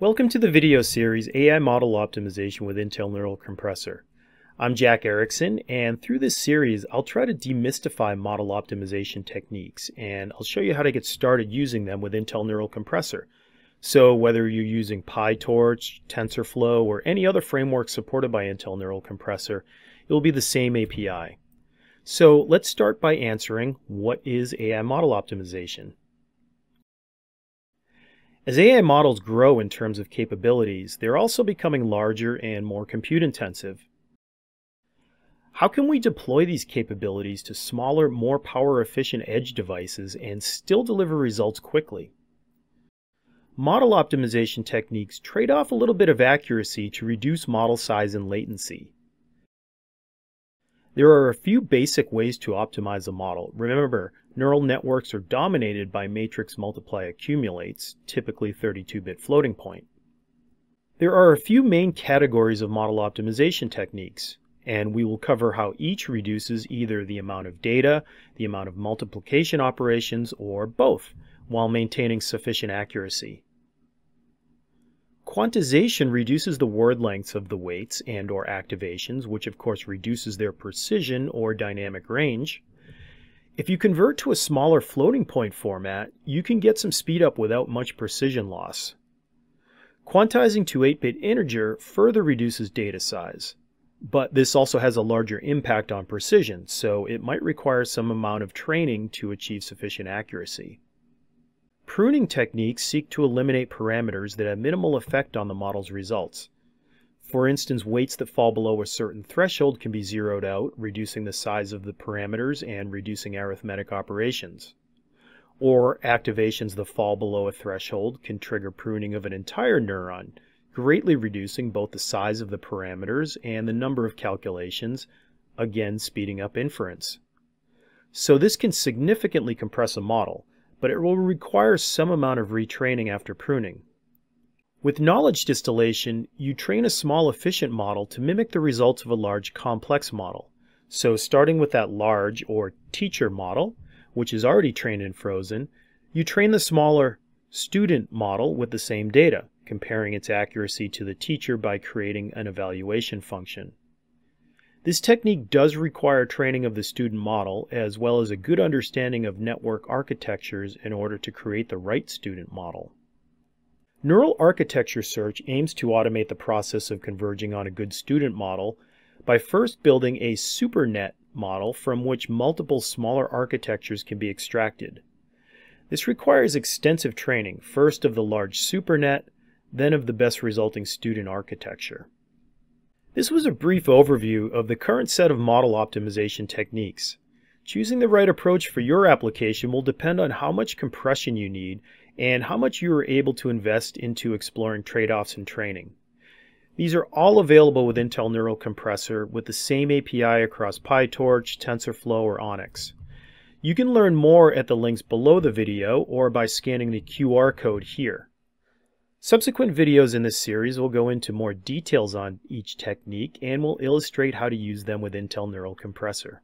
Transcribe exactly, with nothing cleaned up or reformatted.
Welcome to the video series A I Model Optimization with Intel Neural Compressor. I'm Jack Erickson, and through this series I'll try to demystify model optimization techniques, and I'll show you how to get started using them with Intel Neural Compressor. So whether you're using PyTorch, TensorFlow, or any other framework supported by Intel Neural Compressor, it will be the same A P I. So let's start by answering, what is A I model optimization? As A I models grow in terms of capabilities, they're also becoming larger and more compute intensive. How can we deploy these capabilities to smaller, more power efficient edge devices and still deliver results quickly? Model optimization techniques trade off a little bit of accuracy to reduce model size and latency. There are a few basic ways to optimize a model. Remember, neural networks are dominated by matrix multiply accumulates, typically thirty-two bit floating point. There are a few main categories of model optimization techniques, and we will cover how each reduces either the amount of data, the amount of multiplication operations, or both, while maintaining sufficient accuracy. Quantization reduces the word lengths of the weights and or activations, which of course reduces their precision or dynamic range. If you convert to a smaller floating point format, you can get some speed up without much precision loss. Quantizing to eight bit integer further reduces data size, but this also has a larger impact on precision, so it might require some amount of training to achieve sufficient accuracy. Pruning techniques seek to eliminate parameters that have minimal effect on the model's results. For instance, weights that fall below a certain threshold can be zeroed out, reducing the size of the parameters and reducing arithmetic operations. Or activations that fall below a threshold can trigger pruning of an entire neuron, greatly reducing both the size of the parameters and the number of calculations, again speeding up inference. So this can significantly compress a model, but it will require some amount of retraining after pruning. With knowledge distillation, you train a small efficient model to mimic the results of a large complex model. So starting with that large or teacher model, which is already trained and frozen, you train the smaller student model with the same data, comparing its accuracy to the teacher by creating an evaluation function. This technique does require training of the student model as well as a good understanding of network architectures in order to create the right student model. Neural architecture search aims to automate the process of converging on a good student model by first building a supernet model from which multiple smaller architectures can be extracted. This requires extensive training, first of the large supernet, then of the best resulting student architecture. This was a brief overview of the current set of model optimization techniques. Choosing the right approach for your application will depend on how much compression you need and how much you are able to invest into exploring trade-offs and training. These are all available with Intel Neural Compressor with the same A P I across PyTorch, TensorFlow, or ONNX. You can learn more at the links below the video or by scanning the Q R code here. Subsequent videos in this series will go into more details on each technique and will illustrate how to use them with Intel Neural Compressor.